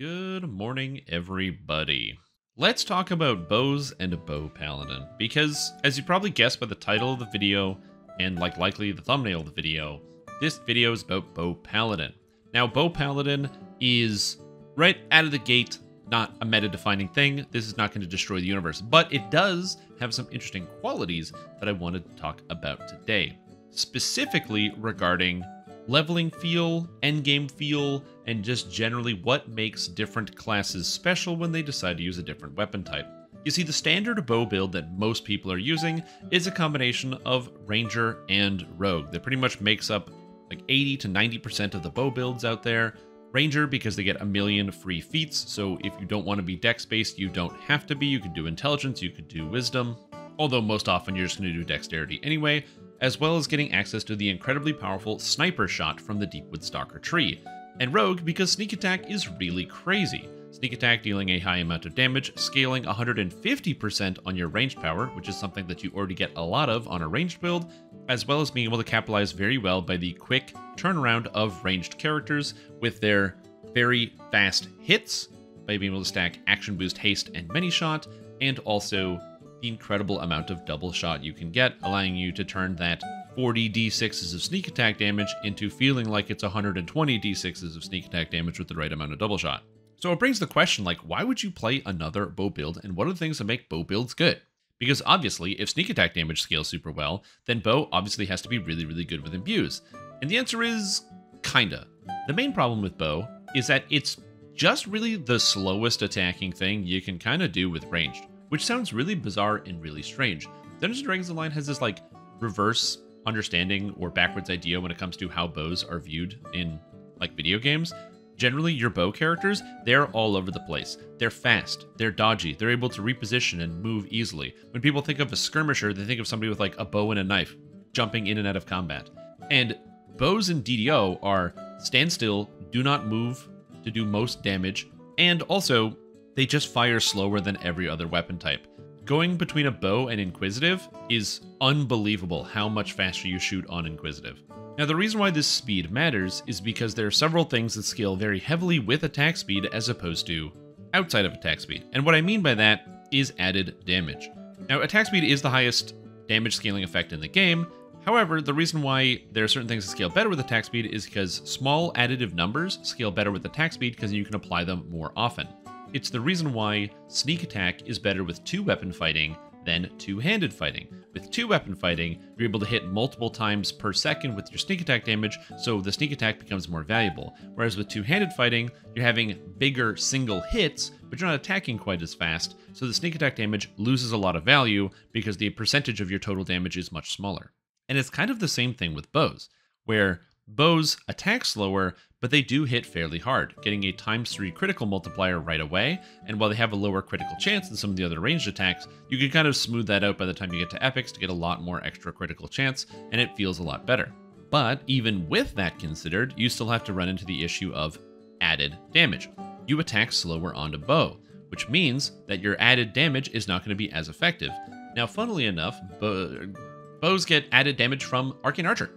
Good morning, everybody. Let's talk about bows and Bow Paladin, because as you probably guessed by the title of the video, and likely the thumbnail of the video, this video is about Bow Paladin. Now, Bow Paladin is right out of the gate, not a meta-defining thing. This is not going to destroy the universe, but it does have some interesting qualities that I wanted to talk about today, specifically regarding leveling feel, endgame feel, and just generally what makes different classes special when they decide to use a different weapon type. You see, the standard bow build that most people are using is a combination of Ranger and Rogue. That pretty much makes up like 80 to 90% of the bow builds out there. Ranger, because they get a million free feats, so if you don't want to be dex-based, you don't have to be. You could do Intelligence, you could do Wisdom, although most often you're just going to do Dexterity anyway, as well as getting access to the incredibly powerful Sniper Shot from the Deepwood Stalker tree. And Rogue, because Sneak Attack is really crazy. Sneak Attack dealing a high amount of damage, scaling 150% on your ranged power, which is something that you already get a lot of on a ranged build, as well as being able to capitalize very well by the quick turnaround of ranged characters with their very fast hits, by being able to stack Action Boost, Haste, and Many Shot, and also the incredible amount of double shot you can get, allowing you to turn that 40 d6s of sneak attack damage into feeling like it's 120 d6s of sneak attack damage with the right amount of double shot. So it brings the question, like, why would you play another bow build, and what are the things that make bow builds good? Because obviously, if sneak attack damage scales super well, then bow obviously has to be really, really good with imbues. And the answer is kinda. The main problem with bow is that it's just really the slowest attacking thing you can kinda do with ranged, which sounds really bizarre and really strange. Dungeons & Dragons Online has this, like, reverse understanding or backwards idea when it comes to how bows are viewed in, like, video games. Generally, your bow characters, they're all over the place. They're fast, they're dodgy, they're able to reposition and move easily. When people think of a skirmisher, they think of somebody with, like, a bow and a knife, jumping in and out of combat. And bows in DDO are stand still, do not move to do most damage, and also, they just fire slower than every other weapon type. Going between a bow and Inquisitive is unbelievable how much faster you shoot on Inquisitive. Now, the reason why this speed matters is because there are several things that scale very heavily with attack speed as opposed to outside of attack speed. And what I mean by that is added damage. Now, attack speed is the highest damage scaling effect in the game. However, the reason why there are certain things that scale better with attack speed is because small additive numbers scale better with attack speed because you can apply them more often. It's the reason why sneak attack is better with two-weapon fighting than two-handed fighting. With two-weapon fighting, you're able to hit multiple times per second with your sneak attack damage, so the sneak attack becomes more valuable. Whereas with two-handed fighting, you're having bigger single hits, but you're not attacking quite as fast, so the sneak attack damage loses a lot of value because the percentage of your total damage is much smaller. And it's kind of the same thing with bows, where bows attack slower, but they do hit fairly hard, getting a ×3 critical multiplier right away, and while they have a lower critical chance than some of the other ranged attacks, you can kind of smooth that out by the time you get to epics to get a lot more extra critical chance, and it feels a lot better. But even with that considered, you still have to run into the issue of added damage. You attack slower on a bow, which means that your added damage is not going to be as effective. Now, funnily enough, bows get added damage from Arcane Archer,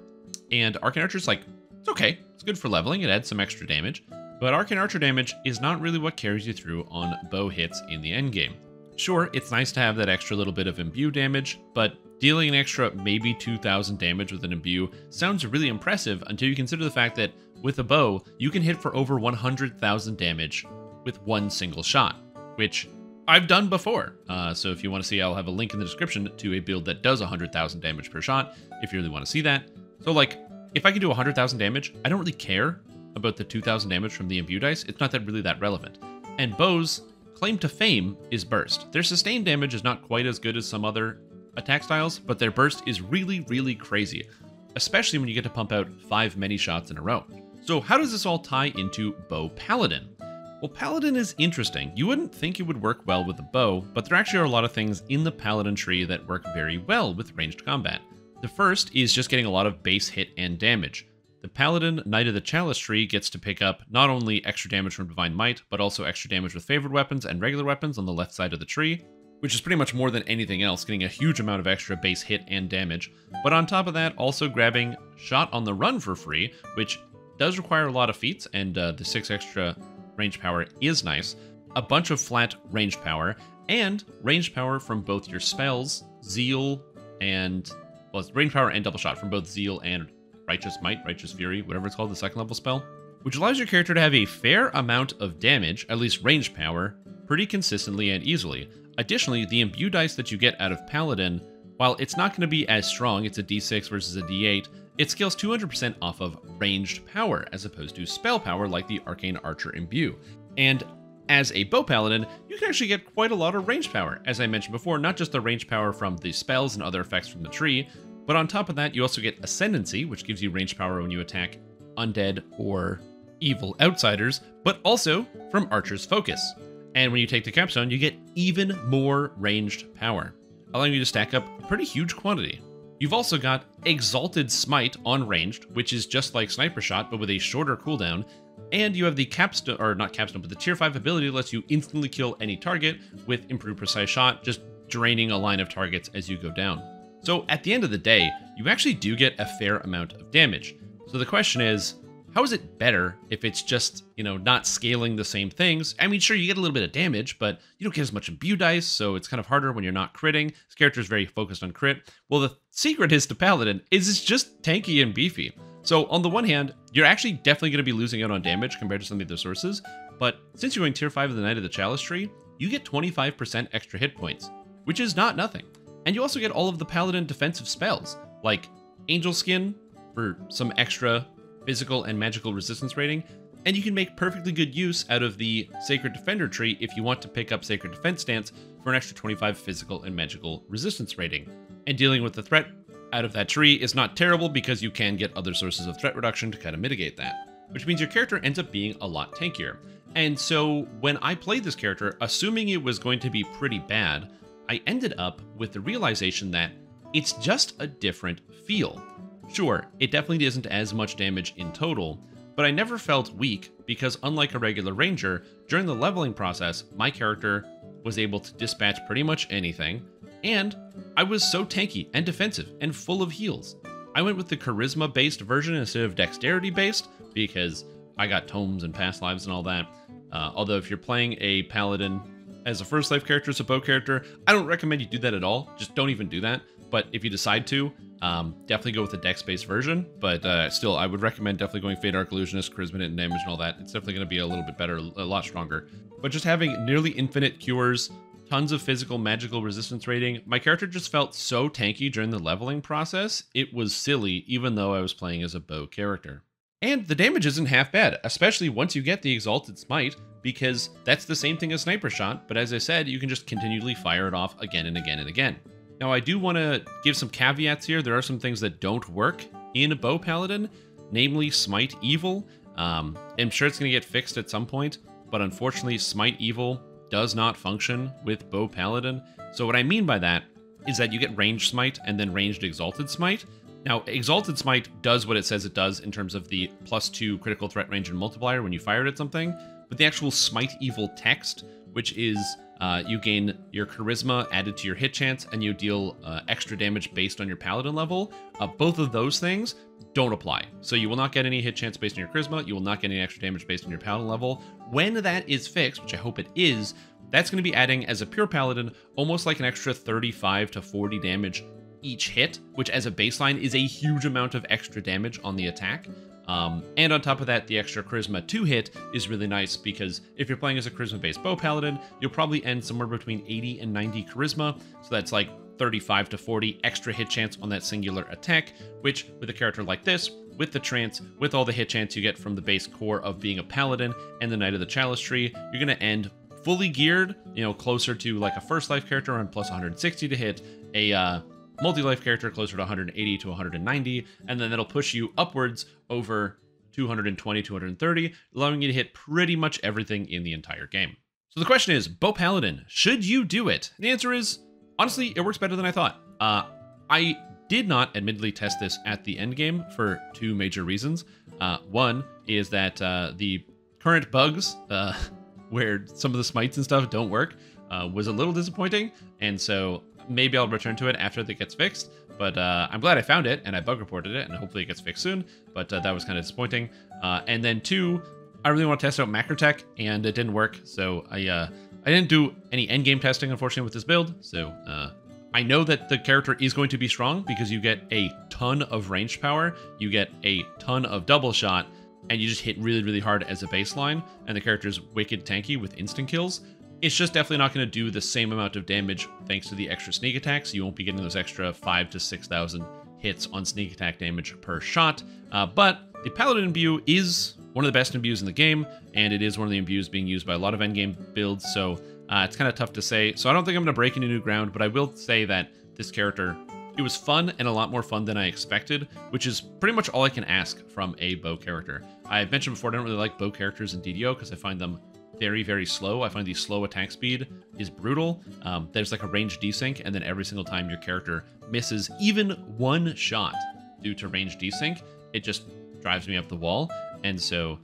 and Arcane Archer's like, it's okay, it's good for leveling, it adds some extra damage, but Arcane Archer damage is not really what carries you through on bow hits in the endgame. Sure, it's nice to have that extra little bit of imbue damage, but dealing an extra maybe 2,000 damage with an imbue sounds really impressive until you consider the fact that with a bow, you can hit for over 100,000 damage with one single shot, which I've done before. So if you want to see, I'll have a link in the description to a build that does 100,000 damage per shot, if you really want to see that. So, like, if I can do 100,000 damage, I don't really care about the 2,000 damage from the imbue dice. It's not that really that relevant. And bow's claim to fame is burst. Their sustained damage is not quite as good as some other attack styles, but their burst is really, really crazy, especially when you get to pump out 5 many shots in a row. So how does this all tie into Bow Paladin? Well, Paladin is interesting. You wouldn't think it would work well with a bow, but there actually are a lot of things in the Paladin tree that work very well with ranged combat. The first is just getting a lot of base hit and damage. The Paladin Knight of the Chalice tree gets to pick up not only extra damage from Divine Might, but also extra damage with favored weapons and regular weapons on the left side of the tree, which is pretty much more than anything else, getting a huge amount of extra base hit and damage. But on top of that, also grabbing Shot on the Run for free, which does require a lot of feats, and the 6 extra range power is nice. A bunch of flat range power, and range power from both your spells, Zeal and... well, it's range power and double shot from both Zeal and Righteous Might, Righteous Fury, whatever it's called, the second level spell, which allows your character to have a fair amount of damage, at least range power, pretty consistently and easily. Additionally, the imbue dice that you get out of Paladin, while it's not going to be as strong, it's a d6 versus a d8, it scales 200% off of ranged power, as opposed to spell power like the Arcane Archer imbue. And as a Bow Paladin, you can actually get quite a lot of range power. As I mentioned before, not just the range power from the spells and other effects from the tree, but on top of that, you also get Ascendancy, which gives you range power when you attack undead or evil outsiders, but also from Archer's Focus. And when you take the capstone, you get even more ranged power, allowing you to stack up a pretty huge quantity. You've also got Exalted Smite on ranged, which is just like Sniper Shot, but with a shorter cooldown. And you have the capstone, or not capstone, but the tier 5 ability lets you instantly kill any target with Improved Precise Shot, just draining a line of targets as you go down. So at the end of the day, you actually do get a fair amount of damage. So the question is, how is it better if it's just, you know, not scaling the same things? I mean, sure, you get a little bit of damage, but you don't get as much imbue dice, so it's kind of harder when you're not critting. This character is very focused on crit. Well, the secret is to Paladin is it's just tanky and beefy. So on the one hand, you're actually definitely going to be losing out on damage compared to some of the other sources, but since you're going tier 5 of the Knight of the Chalice tree, you get 25% extra hit points, which is not nothing. And you also get all of the Paladin defensive spells, like Angel Skin for some extra physical and magical resistance rating, and you can make perfectly good use out of the Sacred Defender tree if you want to pick up Sacred Defense stance for an extra 25 physical and magical resistance rating. And dealing with the threat out of that tree is not terrible because you can get other sources of threat reduction to kind of mitigate that, which means your character ends up being a lot tankier. And so when I played this character, assuming it was going to be pretty bad, I ended up with the realization that it's just a different feel. Sure, it definitely isn't as much damage in total, but I never felt weak because unlike a regular ranger, during the leveling process, my character was able to dispatch pretty much anything, and I was so tanky and defensive and full of heals. I went with the charisma-based version instead of dexterity-based because I got tomes and past lives and all that. Although if you're playing a paladin as a first life character, as a bow character, I don't recommend you do that at all. Just don't even do that. But if you decide to, definitely go with the dex-based version. But still, I would recommend definitely going Fey'ri Illusionist, Charisma, and Damage, and all that. It's definitely going to be a little bit better, a lot stronger. But just having nearly infinite cures, tons of physical, magical resistance rating, my character just felt so tanky during the leveling process, it was silly, even though I was playing as a bow character. And the damage isn't half bad, especially once you get the Exalted Smite, because that's the same thing as Sniper Shot, but as I said, you can just continually fire it off again and again and again. Now, I do want to give some caveats here. There are some things that don't work in Bow Paladin, namely Smite Evil. I'm sure it's going to get fixed at some point, but unfortunately, Smite Evil does not function with Bow Paladin. So what I mean by that is that you get Ranged Smite and then Ranged Exalted Smite. Now, Exalted Smite does what it says it does in terms of the +2 critical threat range and multiplier when you fire it at something, but the actual Smite Evil text, which is... you gain your charisma added to your hit chance, and you deal extra damage based on your paladin level. Both of those things don't apply. So you will not get any hit chance based on your charisma. You will not get any extra damage based on your paladin level. When that is fixed, which I hope it is, that's going to be adding, as a pure paladin, almost like an extra 35 to 40 damage each hit, which as a baseline is a huge amount of extra damage on the attack. And on top of that, the extra charisma 2 hit is really nice because if you're playing as a charisma-based bow paladin, you'll probably end somewhere between 80 and 90 charisma. So that's like 35 to 40 extra hit chance on that singular attack, which with a character like this, with the trance, with all the hit chance you get from the base core of being a paladin and the Knight of the Chalice tree, you're going to end fully geared, you know, closer to like a first life character on plus 160 to hit, a multi-life character closer to 180 to 190, and then that'll push you upwards over 220, 230, allowing you to hit pretty much everything in the entire game. So the question is, Bow Paladin, should you do it? And the answer is, honestly, it works better than I thought. I did not admittedly test this at the end game for two major reasons. One is that the current bugs, where some of the smites and stuff don't work, was a little disappointing, and so maybe I'll return to it after it gets fixed, but I'm glad I found it and I bug reported it and hopefully it gets fixed soon, but that was kind of disappointing. And then two, I really want to test out Macrotech, and it didn't work, so I didn't do any endgame testing, unfortunately, with this build. So I know that the character is going to be strong because you get a ton of ranged power, you get a ton of double shot, and you just hit really, really hard as a baseline, and the character's wicked tanky with instant kills. It's just definitely not going to do the same amount of damage thanks to the extra sneak attacks. You won't be getting those extra 5,000 to 6,000 hits on sneak attack damage per shot. But the Paladin imbue is one of the best imbues in the game, and it is one of the imbues being used by a lot of endgame builds, so it's kind of tough to say. So I don't think I'm going to break into new ground, but I will say that this character, it was fun and a lot more fun than I expected, which is pretty much all I can ask from a bow character. I've mentioned before, I don't really like bow characters in DDO because I find them very, very slow. I find the slow attack speed is brutal. There's like a range desync, and then every single time your character misses even one shot due to range desync, it just drives me up the wall. And so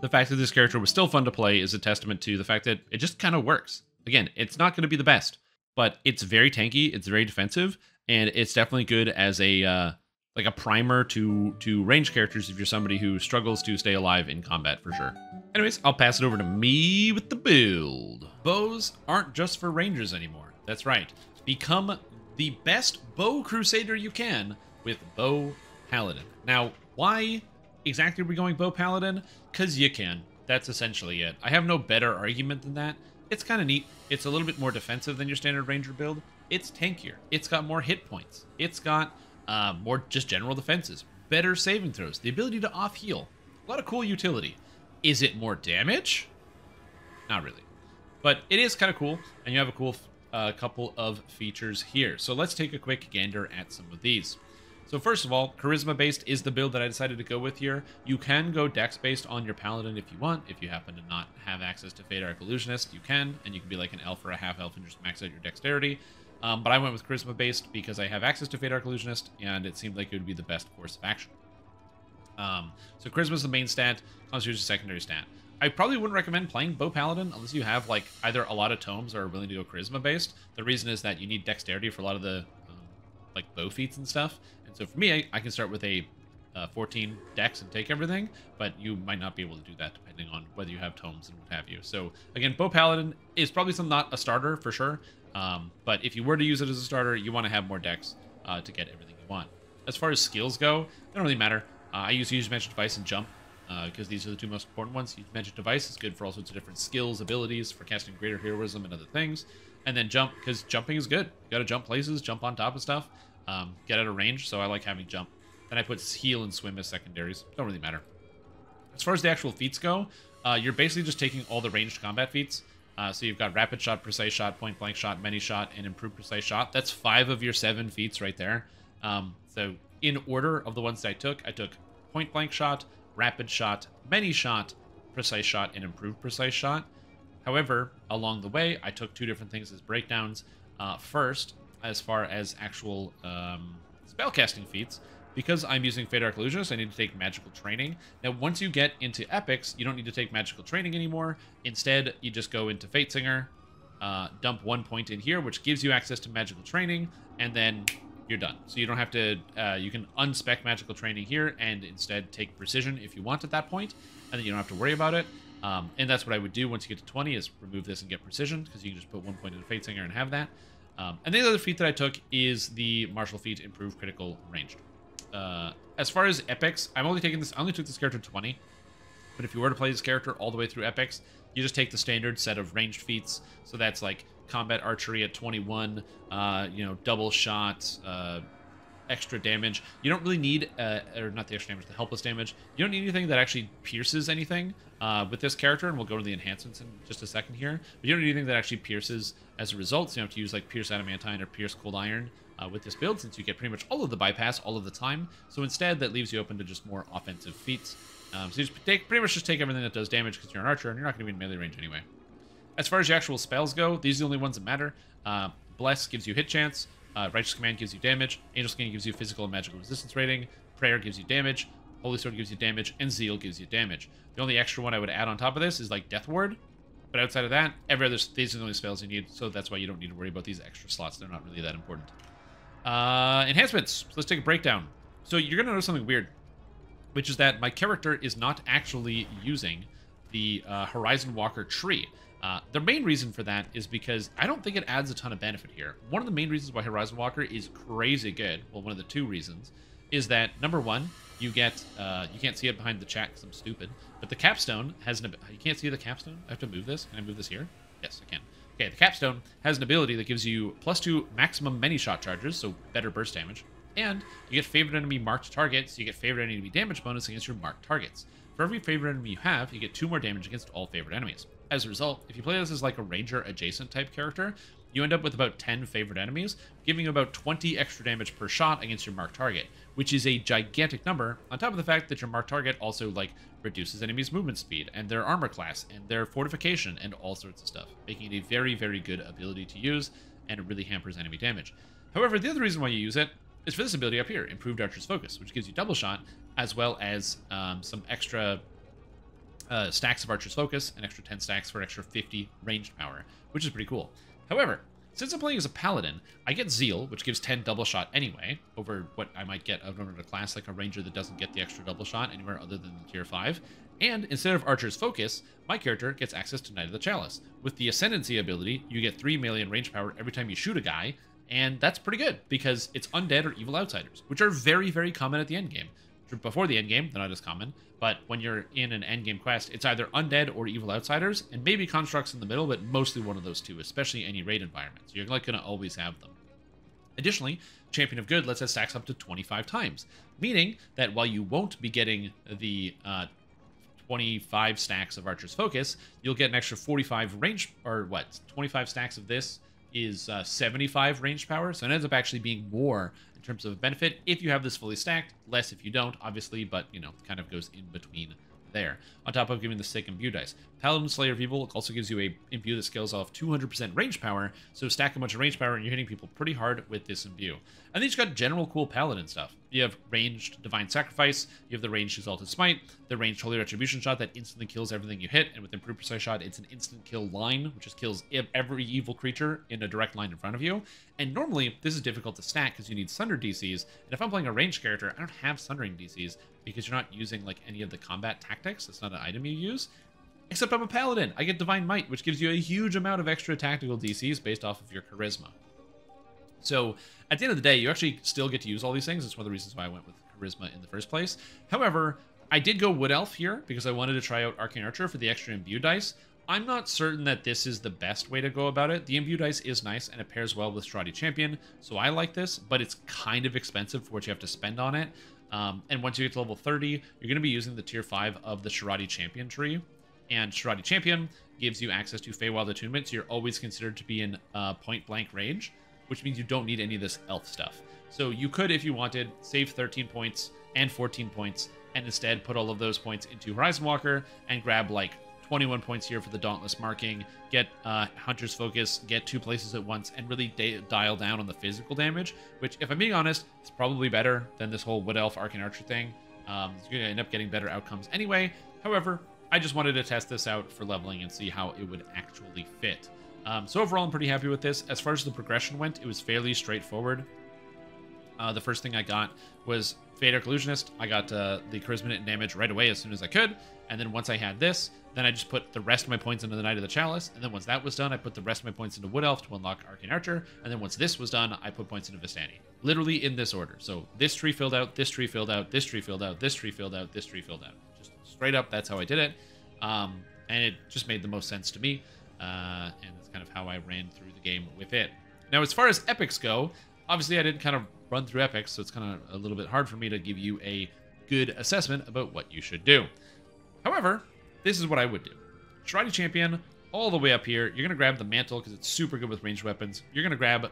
the fact that this character was still fun to play is a testament to the fact that it just kind of works. Again, it's not going to be the best, but it's very tanky, it's very defensive, and it's definitely good as a like a primer to range characters if you're somebody who struggles to stay alive in combat, for sure. Anyways, I'll pass it over to me with the build. Bows aren't just for rangers anymore. That's right. Become the best bow crusader you can with Bow Paladin. Now, why exactly are we going Bow Paladin? Because you can. That's essentially it. I have no better argument than that. It's kind of neat. It's a little bit more defensive than your standard ranger build. It's tankier. It's got more hit points. It's got more just general defenses, better saving throws, the ability to off heal. A lot of cool utility. Is it more damage? Not really. But it is kind of cool, and you have a cool couple of features here. So let's take a quick gander at some of these. So first of all, charisma-based is the build that I decided to go with here. You can go dex-based on your paladin if you want. If you happen to not have access to Fey'ri Illusionist, you can, and you can be like an elf or a half-elf and just max out your dexterity. But I went with charisma-based because I have access to Fate-Singer Illusionist, and it seemed like it would be the best course of action. So charisma is the main stat, constitution is a secondary stat. I probably wouldn't recommend playing Bow Paladin unless you have like either a lot of tomes or are willing to go charisma-based. The reason is that you need dexterity for a lot of the like bow feats and stuff. And so for me, I can start with a 14 dex and take everything, but you might not be able to do that depending on whether you have tomes and what have you. So again, Bow Paladin is probably not a starter for sure. But if you were to use it as a starter, you want to have more decks to get everything you want. As far as skills go, they don't really matter. I use Huge Dimension Device and Jump because these are the two most important ones. Huge Dimension Device is good for all sorts of different skills, abilities, for casting greater heroism and other things. And then Jump, because jumping is good. You got to jump places, jump on top of stuff, get out of range, so I like having Jump. Then I put Heal and Swim as secondaries. Don't really matter. As far as the actual feats go, you're basically just taking all the ranged combat feats. So you've got Rapid Shot, Precise Shot, Point Blank Shot, Many Shot, and Improved Precise Shot. That's 5 of your 7 feats right there. So in order of the ones that I took Point Blank Shot, Rapid Shot, Many Shot, Precise Shot, and Improved Precise Shot. However, along the way, I took two different things as breakdowns. First, as far as actual spellcasting feats, because I'm using Fate Arc Illusionist, I need to take Magical Training. Now, once you get into Epics, you don't need to take Magical Training anymore. Instead, you just go into Fate-Singer, dump 1 point in here, which gives you access to Magical Training, and then you're done. So you don't have to, you can unspec Magical Training here and instead take Precision if you want at that point, and then you don't have to worry about it. And that's what I would do once you get to 20 is remove this and get Precision, because you can just put 1 point into Fate-Singer and have that. And the other feat that I took is the Martial Feat, Improve Critical Ranged. As far as epics, I only took this character 20, but if you were to play this character all the way through epics, you just take the standard set of ranged feats. So that's like combat archery at 21, double shot, extra damage. You don't really need, or not the extra damage, the helpless damage. You don't need anything that actually pierces anything with this character, and we'll go to the enhancements in just a second here. But you don't need anything that actually pierces as a result, so you don't have to use like Pierce Adamantine or Pierce Cold Iron with this build, since you get pretty much all of the bypass all of the time. So instead, that leaves you open to just more offensive feats. So you pretty much just take everything that does damage, because you're an archer, and you're not going to be in melee range anyway. As far as your actual spells go, these are the only ones that matter. Bless gives you hit chance. Righteous Command gives you damage, Angel Skin gives you physical and magical resistance rating, Prayer gives you damage, Holy Sword gives you damage, and Zeal gives you damage. The only extra one I would add on top of this is like Death Ward, but outside of that, these are the only spells you need, so that's why you don't need to worry about these extra slots. They're not really that important. Enhancements. So let's take a breakdown. So you're going to notice something weird. which is that my character is not actually using the Horizon Walker tree. The main reason for that is because I don't think it adds a ton of benefit here. One of the main reasons why Horizon Walker is crazy good, well, one of the two reasons, is that, number one, you get, you can't see it behind the chat because I'm stupid, but the capstone has an, you can't see the capstone? I have to move this? Can I move this here? Yes, I can. Okay, the capstone has an ability that gives you +2 maximum many shot charges, so better burst damage, and you get favored enemy marked targets, so you get favored enemy damage bonus against your marked targets. For every favored enemy you have, you get 2 more damage against all favored enemies. As a result, if you play this as like a ranger adjacent type character, you end up with about 10 favored enemies, giving you about 20 extra damage per shot against your marked target, which is a gigantic number, on top of the fact that your marked target also like reduces enemies' movement speed and their armor class and their fortification and all sorts of stuff, making it a very, very good ability to use, and it really hampers enemy damage. However, the other reason why you use it is for this ability up here, Improved Archer's Focus, which gives you double shot, as well as some extra stacks of Archer's Focus, an extra 10 stacks for an extra 50 ranged power, which is pretty cool. However, since I'm playing as a paladin, I get Zeal, which gives 10 double shot anyway, over what I might get out of a class like a ranger that doesn't get the extra double shot anywhere other than the tier 5. And instead of Archer's Focus, my character gets access to Knight of the Chalice. With the Ascendancy ability, you get 3 melee and range power every time you shoot a guy, and that's pretty good, because it's undead or evil outsiders, which are very, very common at the endgame. Before the endgame, they're not as common, but when you're in an endgame quest, it's either undead or evil outsiders, and maybe constructs in the middle, but mostly one of those two, especially any raid environments. You're like going to always have them. Additionally, Champion of Good lets us stack up to 25 times, meaning that while you won't be getting the 25 stacks of Archer's Focus, you'll get an extra 45 range, or what, 25 stacks of this is 75 range power, so it ends up actually being more in terms of benefit if you have this fully stacked, less if you don't, obviously, but, you know, kind of goes in between there. On top of giving the sick imbue dice, Paladin Slayer of Evil also gives you a imbue that scales off 200% range power, so stack a bunch of range power and you're hitting people pretty hard with this imbue. And then you've got general cool paladin stuff. You have Ranged Divine Sacrifice, you have the Ranged Exalted Smite, the Ranged Holy Retribution Shot that instantly kills everything you hit, and with Improved Precise Shot, it's an instant kill line, which just kills every evil creature in a direct line in front of you. And normally, this is difficult to stack because you need Sunder DCs, and if I'm playing a ranged character, I don't have Sundering DCs because you're not using like any of the combat tactics, that's not an item you use. Except I'm a paladin. I get Divine Might, which gives you a huge amount of extra tactical DCs based off of your charisma. So at the end of the day, you actually still get to use all these things. It's one of the reasons why I went with charisma in the first place. However, I did go Wood Elf here because I wanted to try out Arcane Archer for the extra imbue dice. I'm not certain that this is the best way to go about it. The imbue dice is nice and it pairs well with Shiradi Champion, so I like this, but it's kind of expensive for what you have to spend on it. And once you get to level 30, you're going to be using the tier 5 of the Shiradi Champion tree. And Shiradi Champion gives you access to Feywild Attunement, so you're always considered to be in point-blank range, which means you don't need any of this elf stuff. So you could, if you wanted, save 13 points and 14 points, and instead put all of those points into Horizon Walker and grab, like, 21 points here for the Dauntless Marking, get Hunter's Focus, get 2 places at once, and really dial down on the physical damage, which, if I'm being honest, is probably better than this whole Wood Elf Arcane Archer thing. So you're going to end up getting better outcomes anyway. However, I just wanted to test this out for leveling and see how it would actually fit. So overall, I'm pretty happy with this. As far as the progression went, it was fairly straightforward. The first thing I got was Fey'ri Illusionist. I got the Charisma and damage right away as soon as I could. And then once I had this, then I just put the rest of my points into the Knight of the Chalice. And then once that was done, I put the rest of my points into Wood Elf to unlock Arcane Archer. And then once this was done, I put points into Vistani. Literally in this order. So this tree filled out, this tree filled out, this tree filled out, this tree filled out, this tree filled out. Straight up, that's how I did it, and it just made the most sense to me, and that's kind of how I ran through the game with it. Now, as far as epics go, obviously I didn't kind of run through epics, so it's kind of a little bit hard for me to give you a good assessment about what you should do. However, this is what I would do. Shiradi Champion, all the way up here, you're going to grab the Mantle because it's super good with ranged weapons. You're going to grab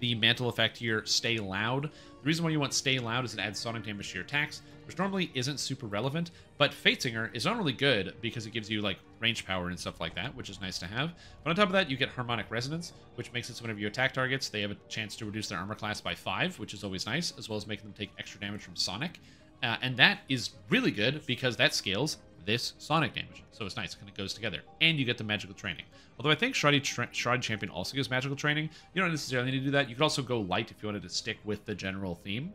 the Mantle effect here, Stay Loud. The reason why you want Stay Loud is it adds sonic damage to your attacks, which normally isn't super relevant, but Fate-Singer is not really good because it gives you, like, range power and stuff like that, which is nice to have. But on top of that, you get Harmonic Resonance, which makes it so whenever you attack targets, they have a chance to reduce their armor class by 5, which is always nice, as well as making them take extra damage from sonic. And that is really good because that scales this sonic damage, so it's nice, it kind of goes together. And you get the Magical Training. Although I think Shiradi Champion also gives Magical Training. You don't necessarily need to do that. You could also go light if you wanted to stick with the general theme.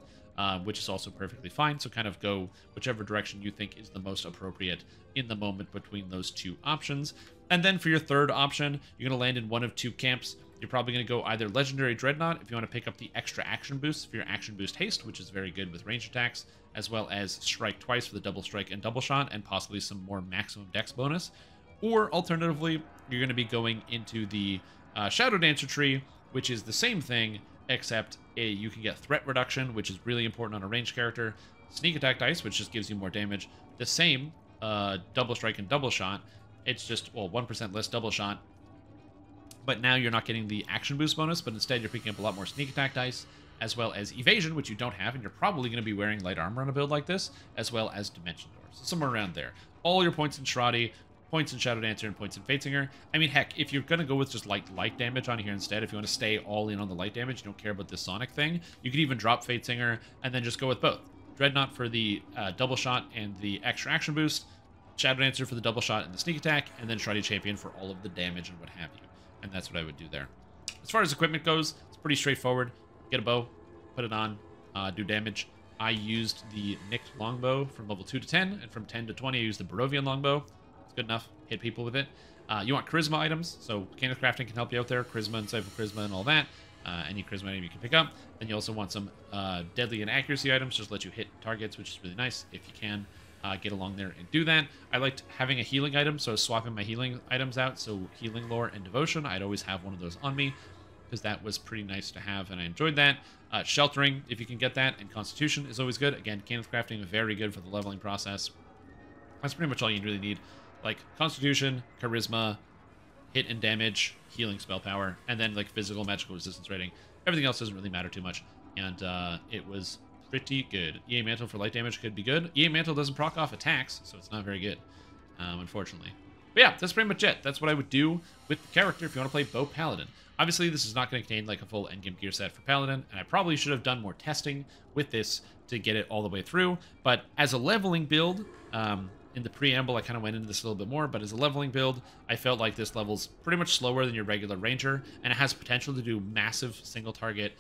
which is also perfectly fine. So kind of go whichever direction you think is the most appropriate in the moment between those two options. And then for your third option, you're going to land in one of two camps. You're probably going to go either Legendary Dreadnought if you want to pick up the extra action boost for your action boost haste, which is very good with range attacks, as well as Strike Twice for the double strike and double shot, and possibly some more maximum dex bonus. Or alternatively, you're going to be going into the Shadow Dancer tree, which is the same thing, except you can get threat reduction, which is really important on a ranged character, sneak attack dice, which just gives you more damage, the same double strike and double shot. It's just, well, 1% less double shot. But now you're not getting the action boost bonus, but instead you're picking up a lot more sneak attack dice, as well as evasion, which you don't have, and you're probably going to be wearing light armor on a build like this, as well as dimension doors. So somewhere around there. All your points in Shiradi, points in Shadow Dancer, and points in Fate-Singer. I mean, heck, if you're going to go with just light damage on here instead, if you want to stay all in on the light damage, you don't care about this Sonic thing, you could even drop Fate-Singer and then just go with both. Dreadnought for the double shot and the extra action boost, Shadow Dancer for the double shot and the sneak attack, and then Shiradi Champion for all of the damage and what have you. And that's what I would do there. As far as equipment goes, it's pretty straightforward. Get a bow, put it on, do damage. I used the Nicked Longbow from level 2 to 10, and from 10 to 20 I used the Barovian Longbow. It's good enough, hit people with it. You want charisma items, so Cannith Crafting can help you out there. Charisma and Siphon Charisma and all that. Any charisma item you can pick up. Then you also want some deadly and accuracy items, just let you hit targets, which is really nice if you can. Get along there and do that. I liked having a healing item, so I was swapping my healing items out. So healing lore and devotion, I'd always have one of those on me because that was pretty nice to have, and I enjoyed that. Sheltering, if you can get that, and constitution is always good. Again, Cannith Crafting, very good for the leveling process. That's pretty much all you really need. Like constitution, charisma, hit and damage, healing spell power, and then like physical, magical resistance rating. Everything else doesn't really matter too much, and it was pretty good. EA Mantle for light damage could be good. EA Mantle doesn't proc off attacks, so it's not very good, unfortunately. But yeah, that's pretty much it. That's what I would do with the character if you want to play Bow Paladin. Obviously, this is not going to contain like a full endgame gear set for Paladin, and I probably should have done more testing with this to get it all the way through. But as a leveling build, in the preamble, I kind of went into this a little bit more, but as a leveling build, I felt like this level's pretty much slower than your regular Ranger, and it has potential to do massive single target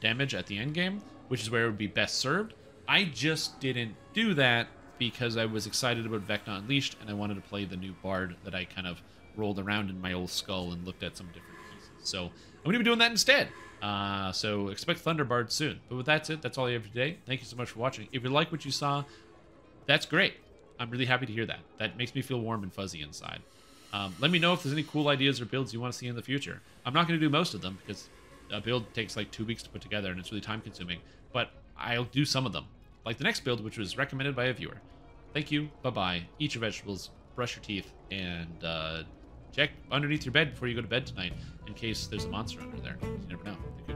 damage at the end game, which is where it would be best served. I just didn't do that because I was excited about Vecna Unleashed, and I wanted to play the new Bard that I kind of rolled around in my old skull and looked at some different pieces. So I'm going to be doing that instead. So expect Thunderbard soon. But with that said, that's all I have for today. Thank you so much for watching. If you like what you saw, that's great. I'm really happy to hear that. That makes me feel warm and fuzzy inside. Let me know if there's any cool ideas or builds you want to see in the future. I'm not going to do most of them because a build takes like 2 weeks to put together and it's really time consuming, but I'll do some of them, like the next build, which was recommended by a viewer. Thank you, bye-bye, eat your vegetables, brush your teeth, and check underneath your bed before you go to bed tonight in case there's a monster under there. You never know.